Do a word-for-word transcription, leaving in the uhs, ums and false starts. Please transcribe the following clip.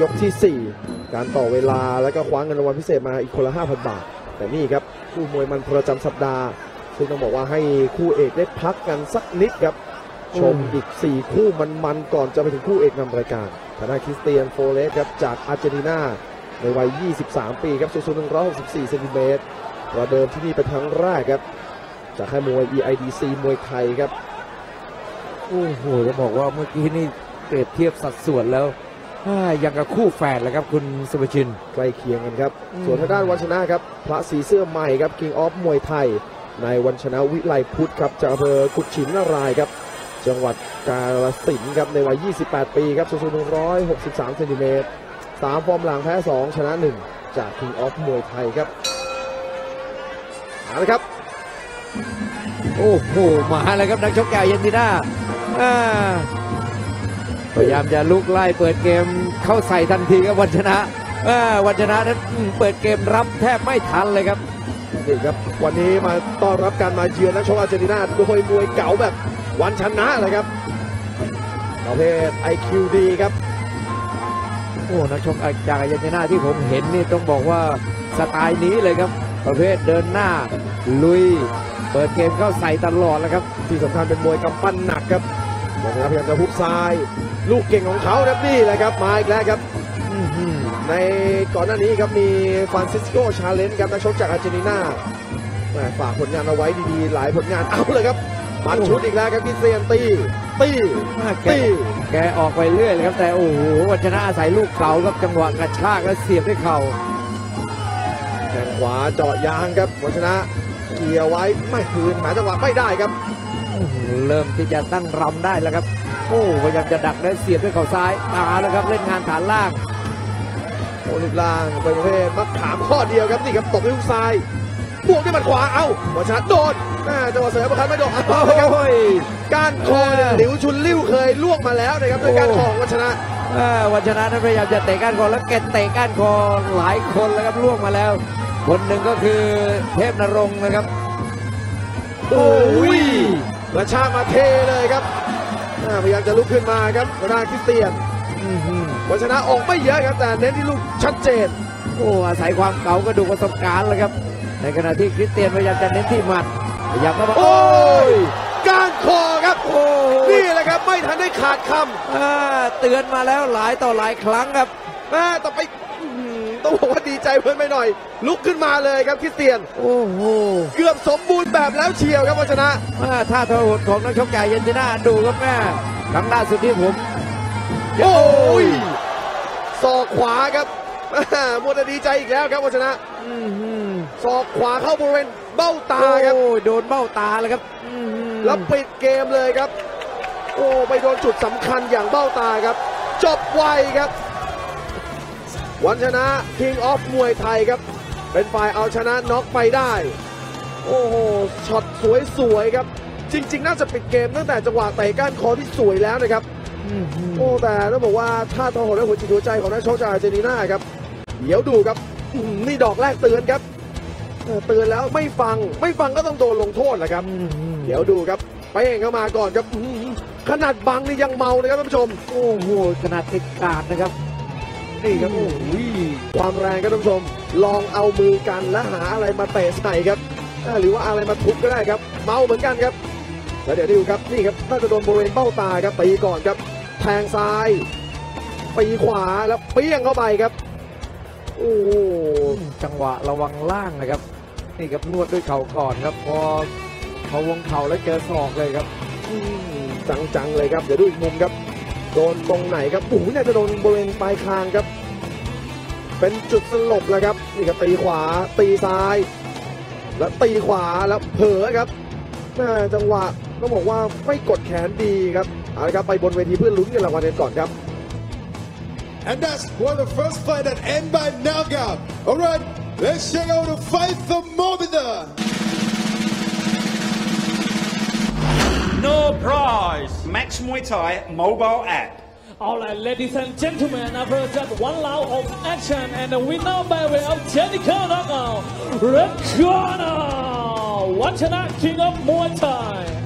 ยกที่สี่การต่อเวลาแล้วก็คว้าเงินรางวัลพิเศษมาอีกคนละ ห้าพัน บาทแต่นี่ครับคู่มวยมันประจำสัปดาห์ซึ่งต้องบอกว่าให้คู่เอกได้พักกันสักนิดครับชมอีกสี่คู่มันๆก่อนจะไปถึงคู่เอกนำรายการทนายคริสเตียนโฟเลสครับจากอาร์เจนตินาในวัยยี่สิบสามปีครับสูงหนึ่งร้อยหกสิบสี่เซนติเมตรประเดิมที่นี่เป็นครั้งแรกครับจากค่ายมวย อี ไอ ดี ซี มวยไทยครับโอ้โหจะบอกว่าเมื่อกี้นี่เปรียบเทียบสัดส่วนแล้วยังกับคู่แฝดเลยครับคุณสุภชินใกล้เคียงกันครับส่วนทางด้านวันชนะครับพระสีเสื้อใหม่ครับ King of Muay Thai ในวันชนะวิไลพุทธครับจากอำเภอกุดฉินนารายครับจังหวัดกาฬสินธุ์ครับในวัยยี่สิบแปดปีครับสูงหนึ่งร้อยหกสิบสามเซนติเมตรสามฟอร์มหลังแพ้สองชนะหนึ่งจาก King of Muay Thai ครับมาเลยครับโอ้โหมาเลยครับนักชกใหญ่เยนติน่าพยายามจะลุกไล่เปิดเกมเข้าใส่ทันทีครับวันชนะวันชนะนั้นเปิดเกมรับแทบไม่ทันเลยครับนี่ครับวันนี้มาต้อนรับการมาเยือนนักชกอาร์เจนตินาด้วยมวยเก่าแบบวันชนะเลยครับประเภท ไอ คิว ดีครับโอ้นักชกจากอาร์เจนตินาที่ผมเห็นนี่ต้องบอกว่าสไตล์นี้เลยครับประเภทเดินหน้าลุยเปิดเกมเข้าใส่ตลอดแล้วครับที่สำคัญเป็นมวยกำปั้นหนักครับวันชนะพยายามจะฮุบซ้ายลูกเก่งของเขาครับนี่แหละครับมาอีกแล้วครับในก่อนหน้านี้ครับมีฟรานซิสโกชาเลนจ์ครับนักชกจากอาร์เจนตินาฝากผลงานเอาไว้ดีๆหลายผลงานเอาเลยครับมันชุดอีกแล้วครับกิเซียนตีตีตีแกออกไปเรื่อยเลยครับแต่โอ้โหวันชนะอาศัยลูกเข่าครับจังหวะกระชากและเสียบด้วยเข่าแข้งขวาเจาะยางครับวันชนะเกี่ยวไว้ไม่คืนหาจังหวะไม่ได้ครับเริ่มที่จะตั้งรำได้แล้วครับโอ้พยายามจะดักและเสียบด้วยเข่าซ้ายมาแล้วครับเล่นงานฐานล่างโอ้ลิบล่างประเภทมักถามข้อเดียวครับนี่ครับตบด้วยฮุกซ้ายบวกด้วยหมัดขวาเอ้าวันชนะโดนจังหวะเสยบคันไม่โดนโอ้ยก้านคอหลิวชุนลิ้วเคยลวกมาแล้วนะครับด้วยการคอวันชนะวันชนะนั้นพยายามจะเตะก้านคอแล้วแกเตะก้านคอหลายคนแล้วครับลวกมาแล้วคนหนึ่งก็คือเทพนรงค์นะครับโอ้ยกระชากมาเทเลยครับพยายามจะลุกขึ้นมาครับกระด้างคริสเตียนวันชนะออกไม่เยอะครับแต่เน้นที่ลูกชัดเจนโอ้อาศัยความเก่ากระดูกประสบการณ์เลยครับในขณะที่คริสเตียนพยายามจะเน้นที่หมัดพยายามเข้ามาโอ้ยก้านคอครับโอ้นี่แหละครับไม่ทันได้ขาดคำเตือนมาแล้วหลายต่อหลายครั้งครับต่อไปต้องบอกว่าดีใจเพิ่มไปหน่อยลุกขึ้นมาเลยครับคริสเตียนโอ้โหเกือบสมบูรณ์แบบแล้วเชียวครับวันชนะท่าทหดของนักชกใหญ่เยนติน่าดูครับแม่ครั้งล่าสุดที่ผมโอ้ยศอกขวาครับมัวแต่ดีใจอีกแล้วครับวันชนะศอกขวาเข้าบริเวณเบ้าตาครับโดนเบ้าตาเลยครับแล้วปิดเกมเลยครับโอ้ไปโดนจุดสำคัญอย่างเบ้าตาครับจบไวครับวันชนะ King of Muay Thai ครับเป็นฝ่ายเอาชนะน็อกไปได้โอ้โหช็อตสวยๆครับจริงๆน่าจะปิดเกมตั้งแต่จังหวะเตะก้านคอที่สวยแล้วนะครับโอ้แต่ต้องบอกว่าท่าทางหัวและหัวจิตหัวใจของนักชกจากอาร์เจนตินาครับเดี๋ยวดูครับนี่ดอกแรกเตือนครับเตือนแล้วไม่ฟังไม่ฟังก็ต้องโดนลงโทษแหละครับเดี๋ยวดูครับไปเองเข้ามาก่อนครับขนาดบังนี่ยังเมานะครับท่านผู้ชมโอ้โหขนาดติดขาดนะครับนี่ครับความแรงครับท่านผู้ชมลองเอามือกันและหาอะไรมาเตะใส่ครับหรือว่าอะไรมาทุบก็ได้ครับเมาเหมือนกันครับแล้วเดี๋ยวดูครับนี่ครับน่าจะโดนบริเวณเบ้าตาครับตีก่อนครับแทงซ้ายตีขวาแล้วเปี้ยงเข้าไปครับโอ้จังหวะระวังล่างนะครับนี่ครับนวดด้วยเข่าก่อนครับพอพอวงเข่าแล้วเจอศอกเลยครับจังๆเลยครับเดี๋ยวดูอีกมุมครับโดนตรงไหนครับโอ้โหน่าจะโดนบริเวณปลายคางครับเป็นจุดสลบแล้วครับนี่ครับตีขวาตีซ้ายแล้วตีขวาแล้วเผลอครับจังหวะต้องบอกว่าไม่กดแขนดีครับเอาละครับไปบนเวทีเพื่อลุ้นกันรางวัลกันก่อนครับ and that's one of the first fight that end by knockout alright let's check out the fight for Morita No prize. Max Muay Thai mobile app. Alright, ladies and gentlemen, after just one round of action, and the winner by way of technical knockout, red corner, Watchana King of Muay Thai.